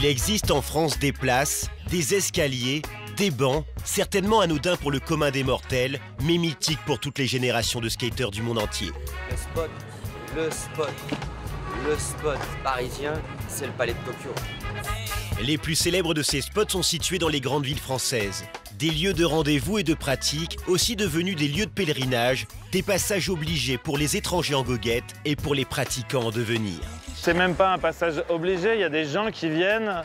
Il existe en France des places, des escaliers, des bancs, certainement anodins pour le commun des mortels, mais mythiques pour toutes les générations de skateurs du monde entier. Le spot parisien, c'est le Palais de Tokyo. Les plus célèbres de ces spots sont situés dans les grandes villes françaises. Des lieux de rendez-vous et de pratique, aussi devenus des lieux de pèlerinage, des passages obligés pour les étrangers en goguette et pour les pratiquants en devenir. C'est même pas un passage obligé, il y a des gens qui viennent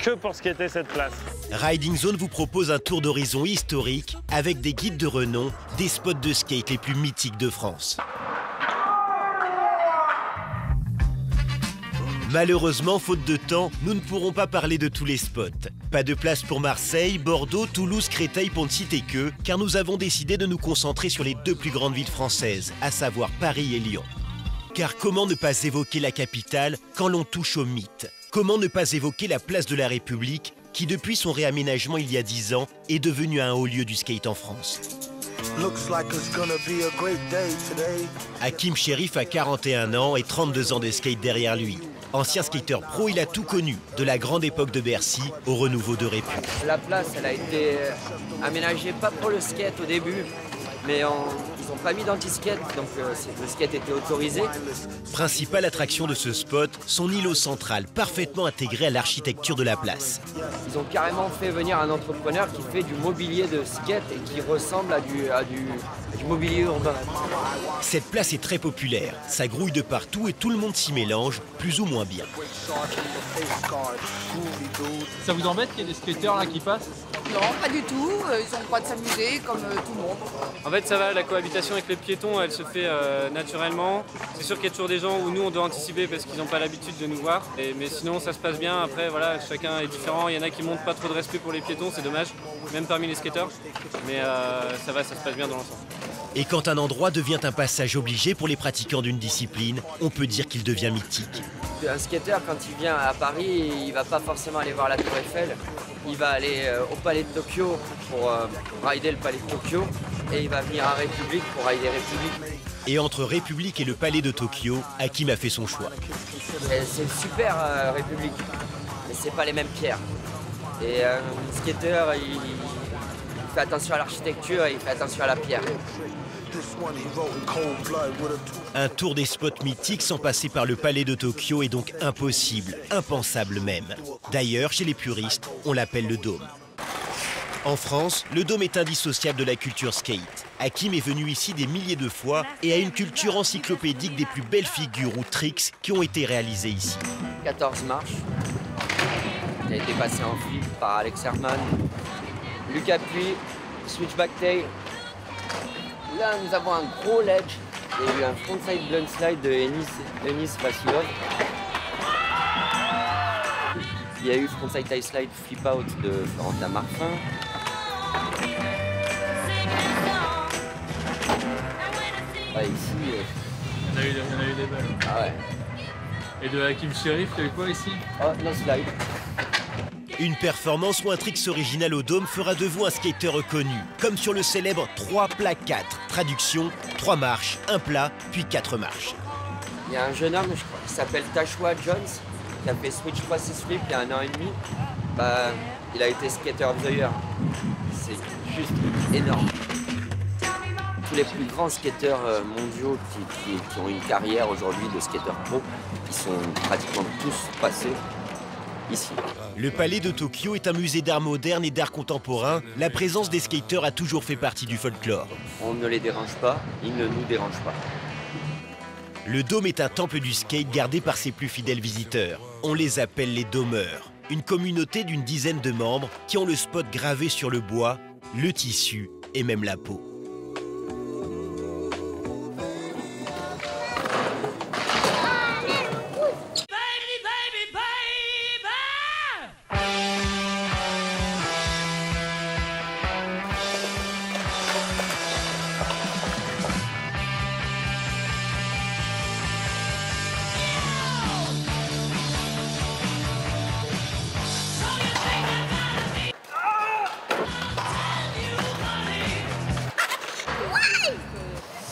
que pour skater cette place. Riding Zone vous propose un tour d'horizon historique avec des guides de renom, des spots de skate les plus mythiques de France. Malheureusement, faute de temps, nous ne pourrons pas parler de tous les spots. Pas de place pour Marseille, Bordeaux, Toulouse, Créteil pour ne citer que, car nous avons décidé de nous concentrer sur les deux plus grandes villes françaises, à savoir Paris et Lyon. Car comment ne pas évoquer la capitale quand l'on touche au mythe? Comment ne pas évoquer la place de la République, qui depuis son réaménagement il y a 10 ans, est devenue un haut lieu du skate en France? Hakim Shérif a 41 ans et 32 ans de skate derrière lui. Ancien skateur pro, il a tout connu, de la grande époque de Bercy au renouveau de Répu. La place, elle a été aménagée pas pour le skate au début, mais ils n'ont pas mis d'anti-skate, donc le skate était autorisé. Principale attraction de ce spot, son îlot central, parfaitement intégré à l'architecture de la place. Ils ont carrément fait venir un entrepreneur qui fait du mobilier de skate et qui ressemble à du mobilier urbain. Cette place est très populaire, ça grouille de partout et tout le monde s'y mélange, plus ou moins bien. Ça vous embête qu'il y ait des skateurs là qui passent? Non, pas du tout, ils ont le droit de s'amuser comme tout le monde. En fait ça va, la cohabitation avec les piétons elle se fait naturellement. C'est sûr qu'il y a toujours des gens où nous on doit anticiper parce qu'ils n'ont pas l'habitude de nous voir. Mais sinon ça se passe bien, après voilà, chacun est différent. Il y en a qui montrent pas trop de respect pour les piétons, c'est dommage, même parmi les skateurs. Mais ça va, ça se passe bien dans l'ensemble. Et quand un endroit devient un passage obligé pour les pratiquants d'une discipline, on peut dire qu'il devient mythique. Un skateur, quand il vient à Paris, il va pas forcément aller voir la Tour Eiffel. Il va aller au Palais de Tokyo pour rider le Palais de Tokyo. Et il va venir à République pour rider République. Et entre République et le Palais de Tokyo, Hakim a fait son choix. C'est super République, mais c'est pas les mêmes pierres. Et un skateur, il fait attention à l'architecture et il fait attention à la pierre. Un tour des spots mythiques sans passer par le Palais de Tokyo est donc impossible, impensable même. D'ailleurs, chez les puristes, on l'appelle le Dôme. En France, le Dôme est indissociable de la culture skate. Hakim est venu ici des milliers de fois et a une culture encyclopédique des plus belles figures ou tricks qui ont été réalisées ici. 14 marches, qui a été passé en flip par Alex Herman, Lucas Puy, switchback tail. Là, nous avons un gros ledge et un frontside blunt slide de Enis Vassilov. Il y a eu frontside tie slide flip out de Florentin Marfin. Ah, ici, il y en a eu des belles. Ah ouais. Et de Hakim Shérif, il y a eu quoi ici? Oh, no slide. Une performance ou un tricks original au Dôme fera de vous un skateur reconnu, comme sur le célèbre 3 plats 4, traduction 3 marches, 1 plat, puis 4 marches. Il y a un jeune homme, je crois, qui s'appelle Tashua Jones, qui a fait Switch 3 6 Flip il y a 1 an et demi. Bah, il a été skater of the year. C'est juste énorme. Tous les plus grands skateurs mondiaux qui ont une carrière aujourd'hui de skateurs pro, ils sont pratiquement tous passés ici. Le Palais de Tokyo est un musée d'art moderne et d'art contemporain. La présence des skateurs a toujours fait partie du folklore. On ne les dérange pas, ils ne nous dérangent pas. Le Dôme est un temple du skate gardé par ses plus fidèles visiteurs. On les appelle les Dômeurs, une communauté d'une dizaine de membres qui ont le spot gravé sur le bois, le tissu et même la peau.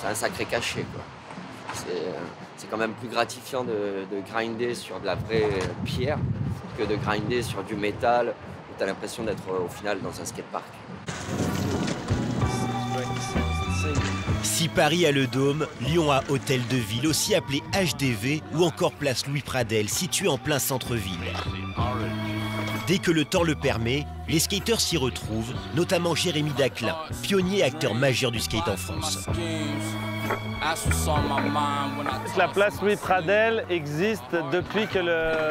C'est un sacré cachet, quoi. c'est quand même plus gratifiant de grinder sur de la vraie pierre que de grinder sur du métal où tu as l'impression d'être au final dans un skatepark. Si Paris a le Dôme, Lyon a Hôtel de Ville, aussi appelé HDV, ou encore place Louis Pradel, située en plein centre-ville. Dès que le temps le permet, les skateurs s'y retrouvent, notamment Jérémy Daclin, pionnier et acteur majeur du skate en France. La place Louis Pradel existe depuis que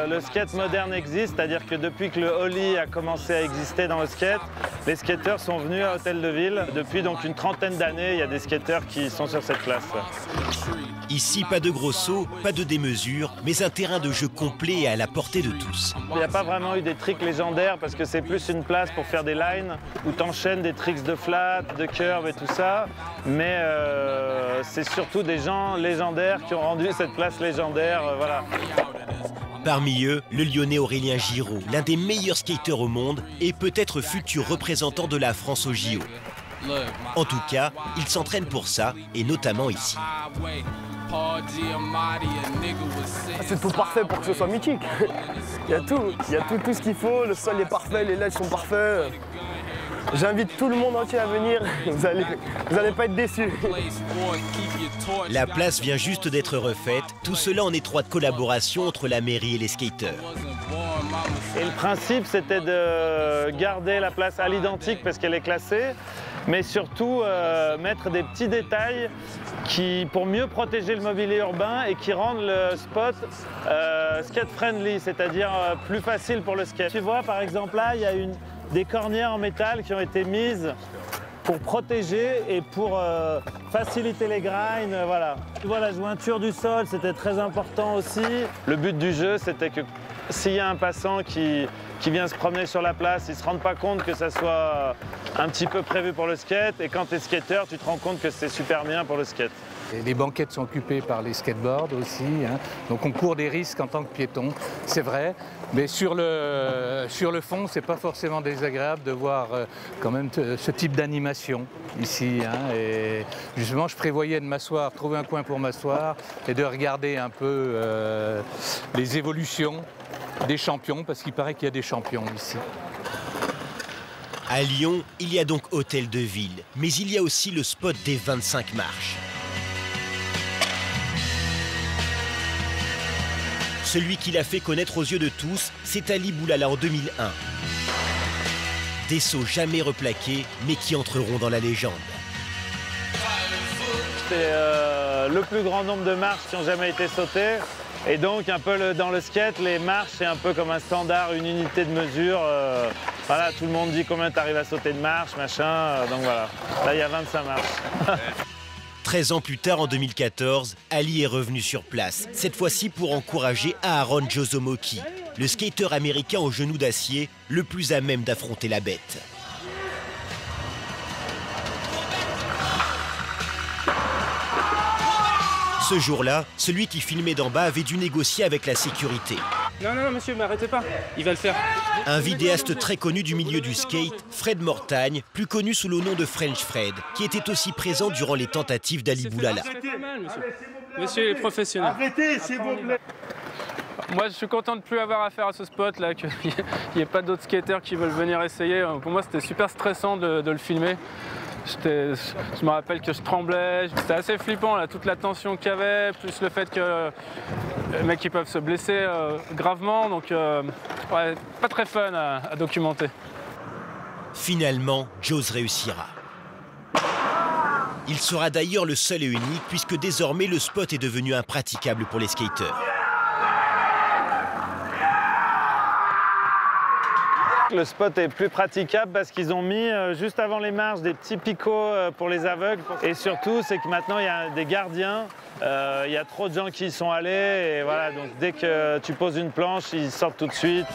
le skate moderne existe, c'est-à-dire que depuis que le ollie a commencé à exister dans le skate, les skateurs sont venus à Hôtel de Ville. Depuis donc une trentaine d'années, il y a des skateurs qui sont sur cette place. Ici, pas de gros sauts, pas de démesure, mais un terrain de jeu complet et à la portée de tous. Il n'y a pas vraiment eu des tricks légendaires parce que c'est plus une place pour faire des lines où t'enchaînes des tricks de flat, de curve et tout ça, mais c'est surtout des gens légendaires qui ont rendu cette place légendaire, voilà. Parmi eux, le Lyonnais Aurélien Giraud, l'un des meilleurs skateurs au monde et peut-être futur représentant de la France au JO. En tout cas, il s'entraîne pour ça, et notamment ici. C'est tout parfait pour que ce soit mythique. Il y a tout ce qu'il faut, le sol est parfait, les lèvres sont parfaits. J'invite tout le monde entier à venir, vous allez pas être déçus. La place vient juste d'être refaite, tout cela en étroite collaboration entre la mairie et les skateurs. Et le principe, c'était de garder la place à l'identique parce qu'elle est classée, mais surtout mettre des petits détails pour mieux protéger le mobilier urbain et qui rendent le spot skate-friendly, c'est-à-dire plus facile pour le skate. Tu vois, par exemple, là, il y a des cornières en métal qui ont été mises pour protéger et pour faciliter les grinds, voilà. Tu vois, la jointure du sol, c'était très important aussi. Le but du jeu, c'était que s'il y a un passant qui vient se promener sur la place, il ne se rend pas compte que ça soit un petit peu prévu pour le skate. Et quand tu es skateur, tu te rends compte que c'est super bien pour le skate. Et les banquettes sont occupées par les skateboards aussi, hein. Donc on court des risques en tant que piéton, c'est vrai. Mais sur le fond, c'est pas forcément désagréable de voir quand même ce type d'animation ici, hein. Et justement, je prévoyais de m'asseoir, trouver un coin pour m'asseoir et de regarder un peu les évolutions des champions, parce qu'il paraît qu'il y a des champions ici. À Lyon, il y a donc Hôtel de Ville, mais il y a aussi le spot des 25 marches. Celui qui l'a fait connaître aux yeux de tous, c'est Ali Boulala en 2001. Des sauts jamais replaqués, mais qui entreront dans la légende. C'est le plus grand nombre de marches qui n'ont jamais été sautées. Et donc, un peu dans le skate, les marches, c'est un peu comme un standard, une unité de mesure. Voilà, tout le monde dit combien tu arrives à sauter de marches, machin. Donc voilà, là, il y a 25 marches. 13 ans plus tard, en 2014, Ali est revenu sur place, cette fois-ci pour encourager Aaron Josomoki, le skateur américain aux genoux d'acier, le plus à même d'affronter la bête. Ce jour-là, celui qui filmait d'en bas avait dû négocier avec la sécurité. Non, non, non, monsieur, ne m'arrêtez pas, il va le faire. Un vidéaste très connu du milieu du skate, Fred Mortagne, plus connu sous le nom de French Fred, qui était aussi présent durant les tentatives d'Ali Boulala. Monsieur est professionnel. Arrêtez, s'il vous plaît. Moi, je suis content de ne plus avoir affaire à ce spot, là, qu'il n'y ait pas d'autres skateurs qui veulent venir essayer. Pour moi, c'était super stressant de le filmer. Je me rappelle que je tremblais, c'était assez flippant, là, toute la tension qu'il y avait, plus le fait que les mecs ils peuvent se blesser gravement, donc ouais, pas très fun à documenter. Finalement, Joss réussira. Il sera d'ailleurs le seul et unique, puisque désormais le spot est devenu impraticable pour les skateurs. Le spot est plus praticable parce qu'ils ont mis juste avant les marches des petits picots pour les aveugles. Et surtout, c'est que maintenant, il y a des gardiens. Il y a trop de gens qui y sont allés. Et voilà, donc dès que tu poses une planche, ils sortent tout de suite.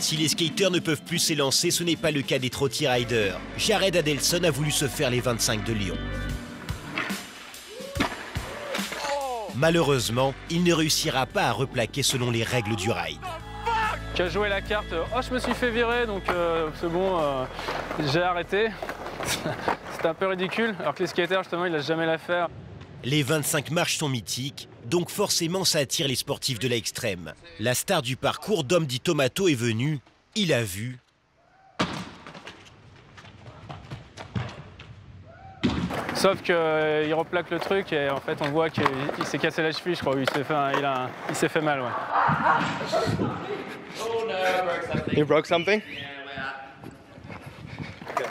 Si les skateurs ne peuvent plus s'élancer, ce n'est pas le cas des trotty riders. Jared Adelson a voulu se faire les 25 de Lyon. Malheureusement, il ne réussira pas à replaquer selon les règles du ride. Qui a joué la carte, oh je me suis fait virer donc c'est bon, j'ai arrêté. C'était un peu ridicule alors que les skaters justement il n'a jamais l'affaire. Les 25 marches sont mythiques, donc forcément ça attire les sportifs de l'extrême. La star du parcours, Dom dit Tomato, est venue. Il a vu. Sauf qu'il replaque le truc et en fait on voit qu'il s'est cassé la cheville, je crois. Il s'est fait mal, ouais. You broke something?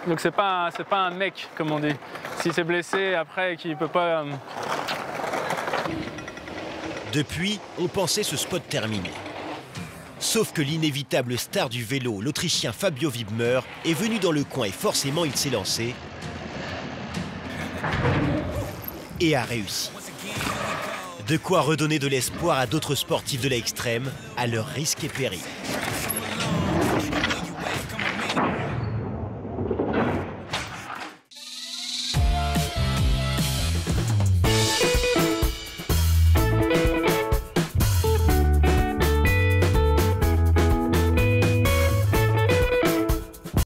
Donc c'est pas un mec, comme on dit. S'il s'est blessé après et qu'il peut pas... Depuis, on pensait ce spot terminé. Sauf que l'inévitable star du vélo, l'Autrichien Fabio Wibmer, est venu dans le coin et forcément il s'est lancé. Et a réussi. De quoi redonner de l'espoir à d'autres sportifs de l'extrême, à leur risque et péril.